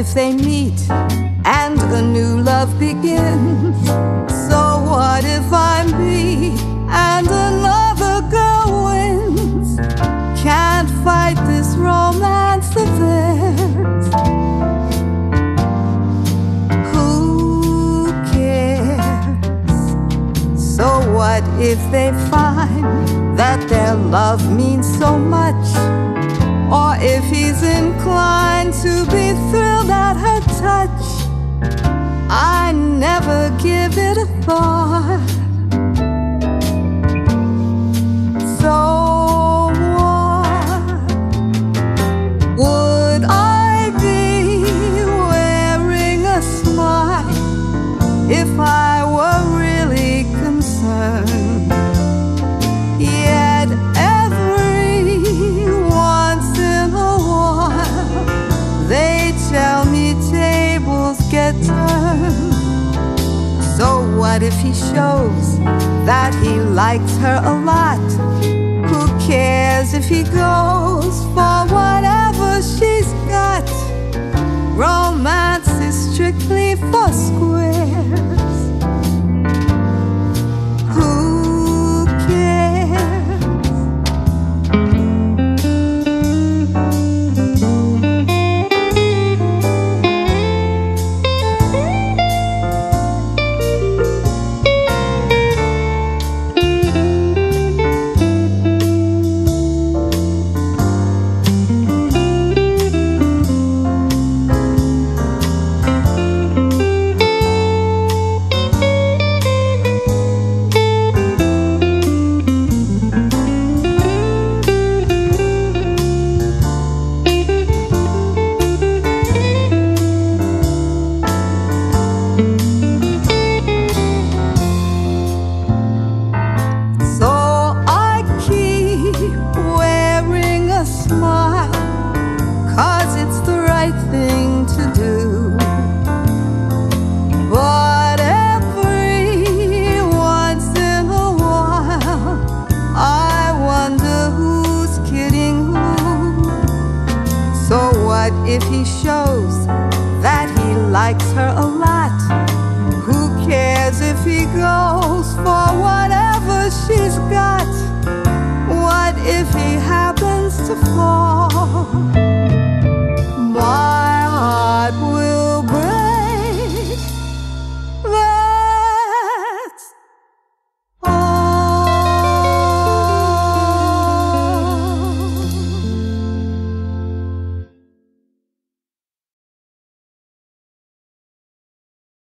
if they meet and a new love begins? So what if I'm me and another girl wins? Can't fight this romance of theirs. Who cares? So what if they find that their love means so much? Or if he's inclined to be thrilled at her touch, I never give it a thought. So what would I be wearing a smile if I were really concerned? Yet so what if he shows that he likes her a lot? Who cares if he goes for whatever she's got? Romance is strictly for squares. Who cares? If he shows that he likes her a lot, who cares if he goes for whatever she's got? What if he happens to fall? My heart will break.